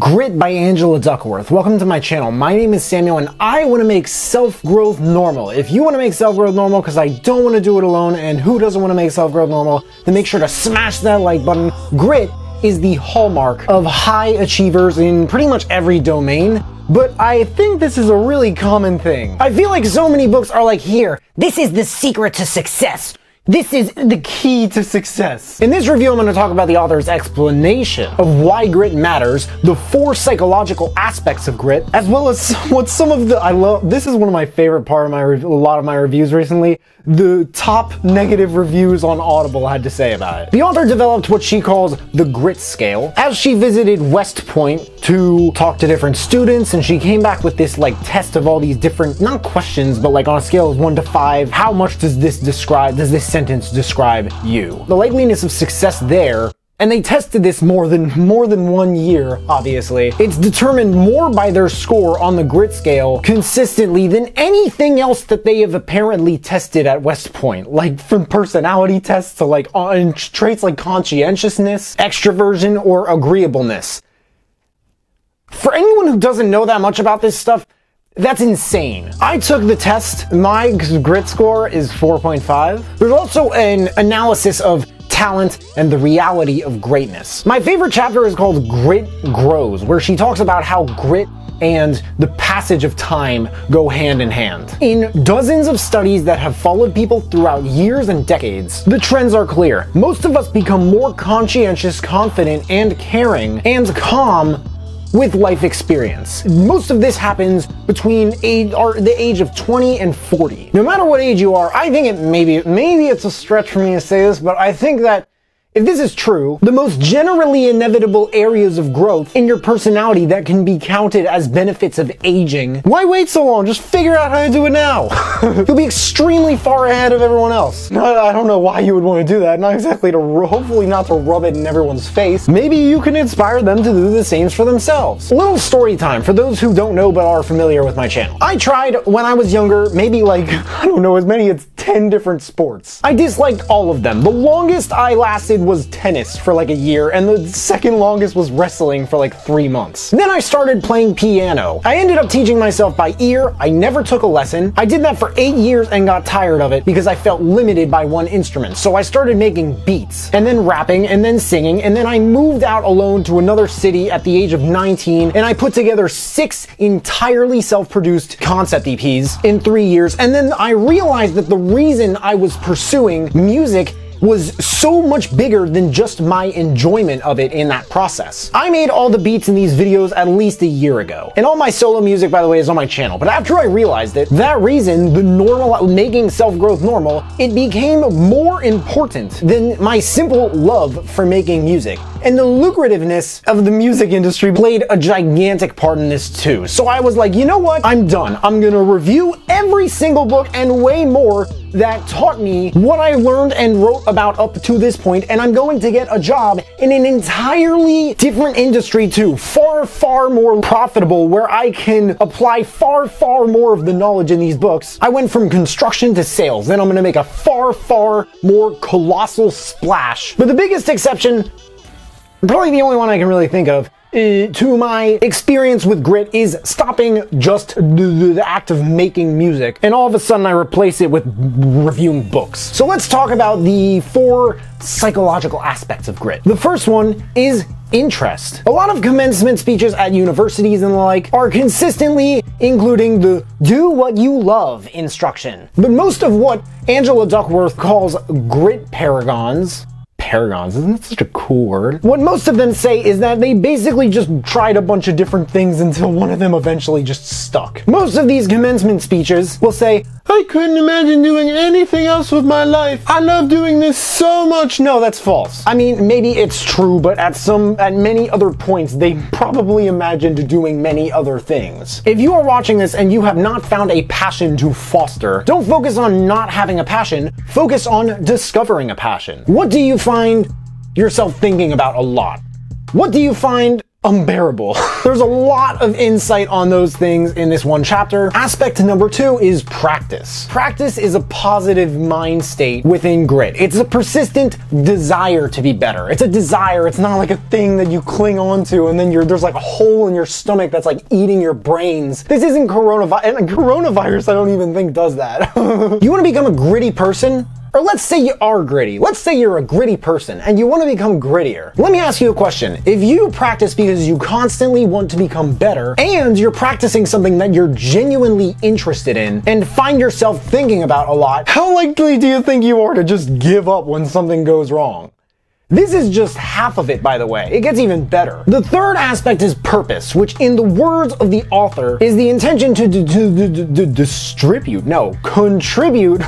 Grit by Angela Duckworth. Welcome to my channel. My name is Samuel and I want to make self-growth normal. If you want to make self-growth normal, because I don't want to do it alone, and who doesn't want to make self-growth normal, then make sure to smash that like button. Grit is the hallmark of high achievers in pretty much every domain. But I think this is a really common thing. I feel like so many books are like, here, this is the secret to success. This is the key to success. In this review, I'm going to talk about the author's explanation of why grit matters, the four psychological aspects of grit, as well as what some of the, this is one of my favorite part of a lot of my reviews recently, the top negative reviews on Audible had to say about it. The author developed what she calls the Grit Scale as she visited West Point to talk to different students, and she came back with this like test of all these different, not questions, but like on a scale of 1 to 5, how much does this describe, does this sentence describe you? The likeliness of success there, and they tested this more than 1 year, obviously. It's determined more by their score on the Grit Scale consistently than anything else that they have apparently tested at West Point. Like from personality tests to like traits like conscientiousness, extroversion, or agreeableness. For anyone who doesn't know that much about this stuff, that's insane. I took the test. My grit score is 4.5. There's also an analysis of talent and the reality of greatness. My favorite chapter is called Grit Grows, where she talks about how grit and the passage of time go hand in hand. In dozens of studies that have followed people throughout years and decades, the trends are clear. Most of us become more conscientious, confident, and caring, and calm with life experience. Most of this happens between the age of 20 and 40. No matter what age you are, I think it maybe it's a stretch for me to say this, but I think that if this is true, the most generally inevitable areas of growth in your personality that can be counted as benefits of aging. Why wait so long? Just figure out how to do it now. You'll be extremely far ahead of everyone else. I don't know why you would want to do that. Not exactly to, hopefully not to rub it in everyone's face. Maybe you can inspire them to do the same for themselves. A little story time for those who don't know but are familiar with my channel. I tried when I was younger, maybe like, I don't know, as many as 10 different sports. I disliked all of them. The longest I lasted was tennis for like a year, and the second longest was wrestling for like 3 months. Then I started playing piano. I ended up teaching myself by ear. I never took a lesson. I did that for 8 years and got tired of it because I felt limited by one instrument. So I started making beats, and then rapping, and then singing, and then I moved out alone to another city at the age of 19, and I put together 6 entirely self-produced concept EPs in 3 years, and then I realized that the reason I was pursuing music was so much bigger than just my enjoyment of it in that process. I made all the beats in these videos at least a year ago. And all my solo music, by the way, is on my channel. But after I realized it, that reason, the normal, making self-growth normal, it became more important than my simple love for making music. And the lucrativeness of the music industry played a gigantic part in this too. So I was like, you know what? I'm done. I'm gonna review every single book and way more that taught me what I learned and wrote about up to this point, and I'm going to get a job in an entirely different industry too, far, far more profitable, where I can apply far, far more of the knowledge in these books. I went from construction to sales, then I'm gonna make a far, far more colossal splash. But the biggest exception, probably the only one I can really think of, to my experience with grit is stopping just the act of making music, and all of a sudden I replace it with reviewing books. So let's talk about the four psychological aspects of grit. The first one is interest. A lot of commencement speeches at universities and the like are consistently including the do what you love instruction. But most of what Angela Duckworth calls grit paragons, isn't that such a cool word? What most of them say is that they basically just tried a bunch of different things until one of them eventually just stuck. Most of these commencement speeches will say, I couldn't imagine doing anything else with my life. I love doing this so much. No, that's false. I mean, maybe it's true, but at many other points, they probably imagined doing many other things. If you are watching this and you have not found a passion to foster, don't focus on not having a passion, focus on discovering a passion. What do you find yourself thinking about a lot? What do you find unbearable. There's a lot of insight on those things in this one chapter. Aspect number two is practice. Practice is a positive mind state within grit. It's a persistent desire to be better. It's a desire. It's not like a thing that you cling on to and then there's like a hole in your stomach that's like eating your brains. This isn't coronavirus, and coronavirus I don't even think does that. You want to become a gritty person? Or let's say you are gritty. Let's say you're a gritty person and you want to become grittier. Let me ask you a question. If you practice because you constantly want to become better and you're practicing something that you're genuinely interested in and find yourself thinking about a lot, how likely do you think you are to just give up when something goes wrong? This is just half of it, by the way. It gets even better. The third aspect is purpose, which in the words of the author is the intention to contribute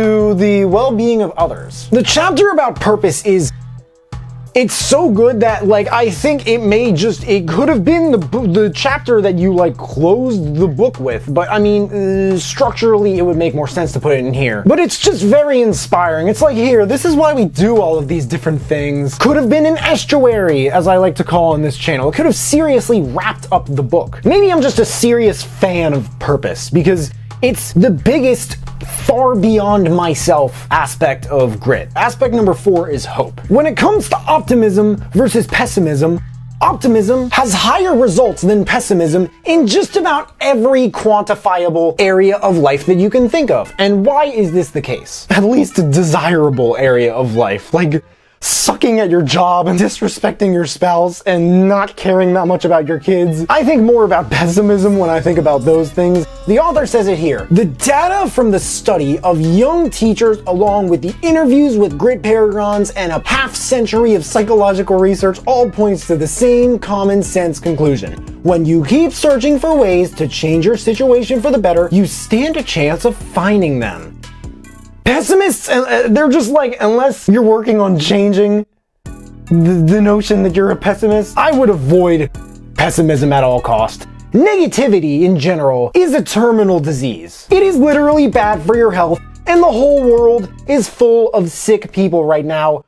to the well-being of others. The chapter about purpose is it's so good that, like, I think it could have been the chapter that you, like, closed the book with, but I mean, structurally it would make more sense to put it in here. But it's just very inspiring. It's like, here, this is why we do all of these different things. Could have been an estuary, as I like to call on this channel. It could have seriously wrapped up the book. Maybe I'm just a serious fan of purpose, because it's the biggest far beyond myself aspect of grit. Aspect number four is hope. When it comes to optimism versus pessimism, optimism has higher results than pessimism in just about every quantifiable area of life that you can think of. And why is this the case? At least a desirable area of life, like sucking at your job and disrespecting your spouse and not caring that much about your kids. I think more about pessimism when I think about those things. The author says it here. The data from the study of young teachers along with the interviews with grit paragons and a half century of psychological research all points to the same common sense conclusion. When you keep searching for ways to change your situation for the better, you stand a chance of finding them. Pessimists, they're just like, unless you're working on changing the notion that you're a pessimist, I would avoid pessimism at all cost. Negativity in general is a terminal disease. It is literally bad for your health, and the whole world is full of sick people right now,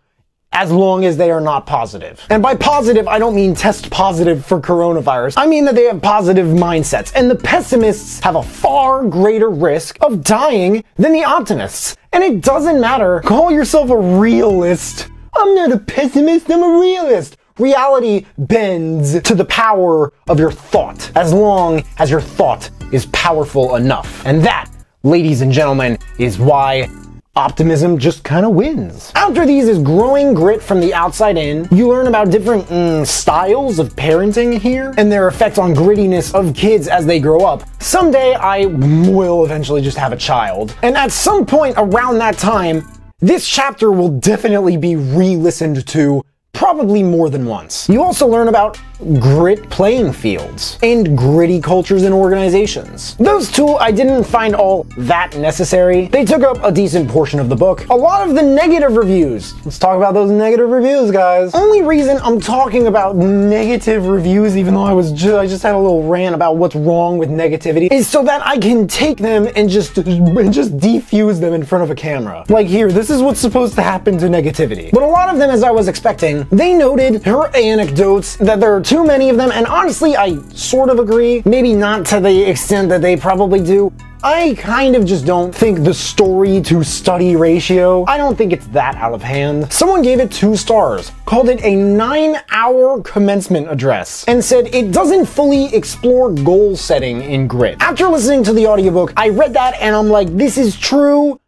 as long as they are not positive. And by positive, I don't mean test positive for coronavirus. I mean that they have positive mindsets, and the pessimists have a far greater risk of dying than the optimists. And it doesn't matter. Call yourself a realist. I'm not a pessimist, I'm a realist. Reality bends to the power of your thought, as long as your thought is powerful enough. And that, ladies and gentlemen, is why optimism just kind of wins. After these is growing grit from the outside in. You learn about different styles of parenting here and their effect on grittiness of kids as they grow up. Someday I will eventually just have a child. And at some point around that time, this chapter will definitely be re-listened to probably more than once. You also learn about grit playing fields and gritty cultures and organizations. Those two I didn't find all that necessary. They took up a decent portion of the book. A lot of the negative reviews. Let's talk about those negative reviews, guys. Only reason I'm talking about negative reviews, even though I just had a little rant about what's wrong with negativity, is so that I can take them and just defuse them in front of a camera. Like here, this is what's supposed to happen to negativity. But a lot of them, as I was expecting, they noted her anecdotes that there are too many of them, and honestly, I sort of agree. Maybe not to the extent that they probably do. I kind of just don't think the story to study ratio, I don't think it's that out of hand. Someone gave it 2 stars, called it a 9-hour commencement address, and said it doesn't fully explore goal setting in grit. After listening to the audiobook, I read that and I'm like, this is true.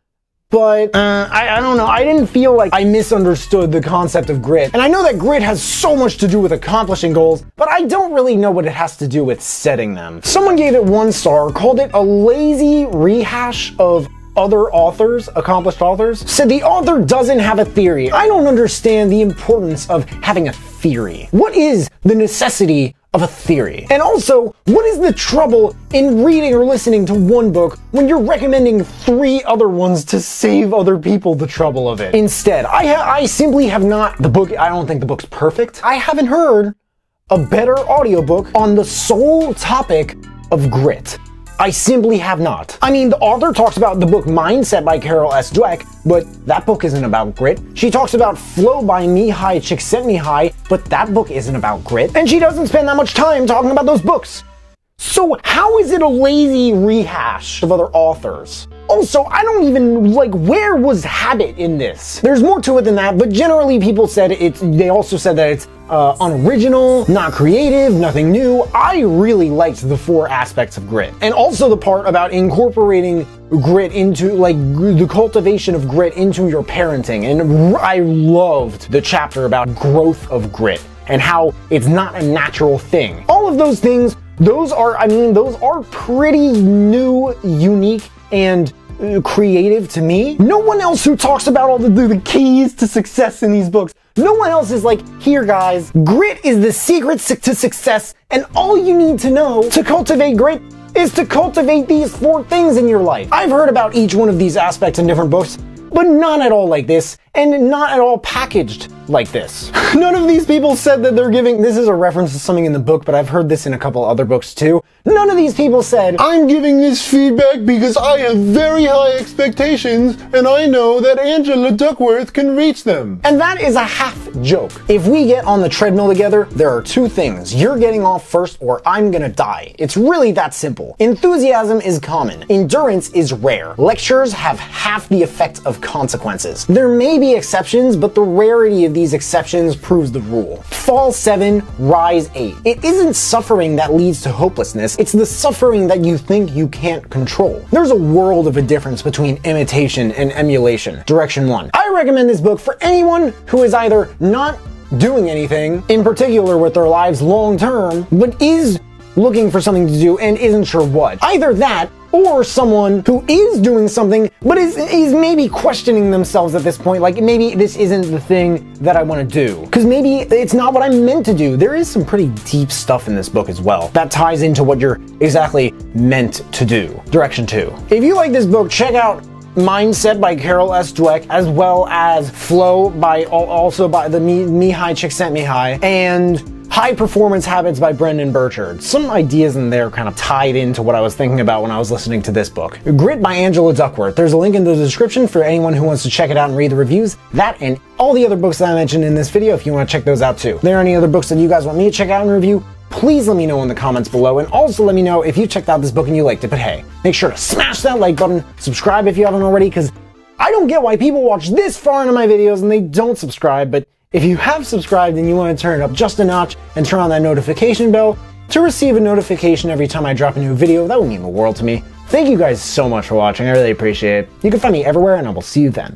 But I don't know, I didn't feel like I misunderstood the concept of grit. And I know that grit has so much to do with accomplishing goals, but I don't really know what it has to do with setting them. Someone gave it 1 star, called it a lazy rehash of other authors, accomplished authors, said the author doesn't have a theory. I don't understand the importance of having a theory. What is the necessity of a theory? And also, what is the trouble in reading or listening to one book when you're recommending 3 other ones to save other people the trouble of it? Instead, I simply have not, I don't think the book's perfect. I haven't heard a better audiobook on the sole topic of grit. I simply have not. I mean, the author talks about the book Mindset by Carol S. Dweck, but that book isn't about grit. She talks about Flow by Mihaly Csikszentmihalyi, but that book isn't about grit. And she doesn't spend that much time talking about those books. So how is it a lazy rehash of other authors? Also, I don't even, where was habit in this? There's more to it than that, but generally people said they also said that it's unoriginal, not creative, nothing new. I really liked the four aspects of grit. And also the part about incorporating grit into, the cultivation of grit into your parenting. And I loved the chapter about growth of grit and how it's not a natural thing. All of those things, those are pretty new, unique, and creative to me. No one else who talks about all the keys to success in these books, no one else is like, here guys, grit is the secret to success, and all you need to know to cultivate grit is to cultivate these four things in your life. I've heard about each one of these aspects in different books, but not at all like this, and not at all packaged like this. None of these people said that they're giving, this is a reference to something in the book, but I've heard this in a couple other books too. None of these people said, I'm giving this feedback because I have very high expectations and I know that Angela Duckworth can reach them. And that is a half joke. If we get on the treadmill together, there are two things. You're getting off first or I'm gonna die. It's really that simple. Enthusiasm is common. Endurance is rare. Lectures have half the effect of consequences. There may be exceptions, but the rarity of these exceptions proves the rule. Fall 7, rise 8. It isn't suffering that leads to hopelessness, it's the suffering that you think you can't control. There's a world of a difference between imitation and emulation. Direction 1. I recommend this book for anyone who is either not doing anything in particular with their lives long term, but is looking for something to do and isn't sure what. Either that, or someone who is doing something but is maybe questioning themselves at this point, like maybe this isn't the thing that I want to do, because maybe it's not what I'm meant to do. There is some pretty deep stuff in this book as well that ties into what you're exactly meant to do. Direction 2. If you like this book, check out Mindset by Carol S. Dweck, as well as Flow by the Mihaly Csikszentmihalyi, and High Performance Habits by Brendan Burchard. Some ideas in there kind of tied into what I was thinking about when I was listening to this book. Grit by Angela Duckworth. There's a link in the description for anyone who wants to check it out and read the reviews. That and all the other books that I mentioned in this video, if you want to check those out too. If there are any other books that you guys want me to check out and review, please let me know in the comments below, and also let me know if you checked out this book and you liked it. But hey, make sure to smash that like button, subscribe if you haven't already, because I don't get why people watch this far into my videos and they don't subscribe. But if you have subscribed and you want to turn it up just a notch and turn on that notification bell to receive a notification every time I drop a new video, that would mean the world to me. Thank you guys so much for watching. I really appreciate it. You can find me everywhere, and I will see you then.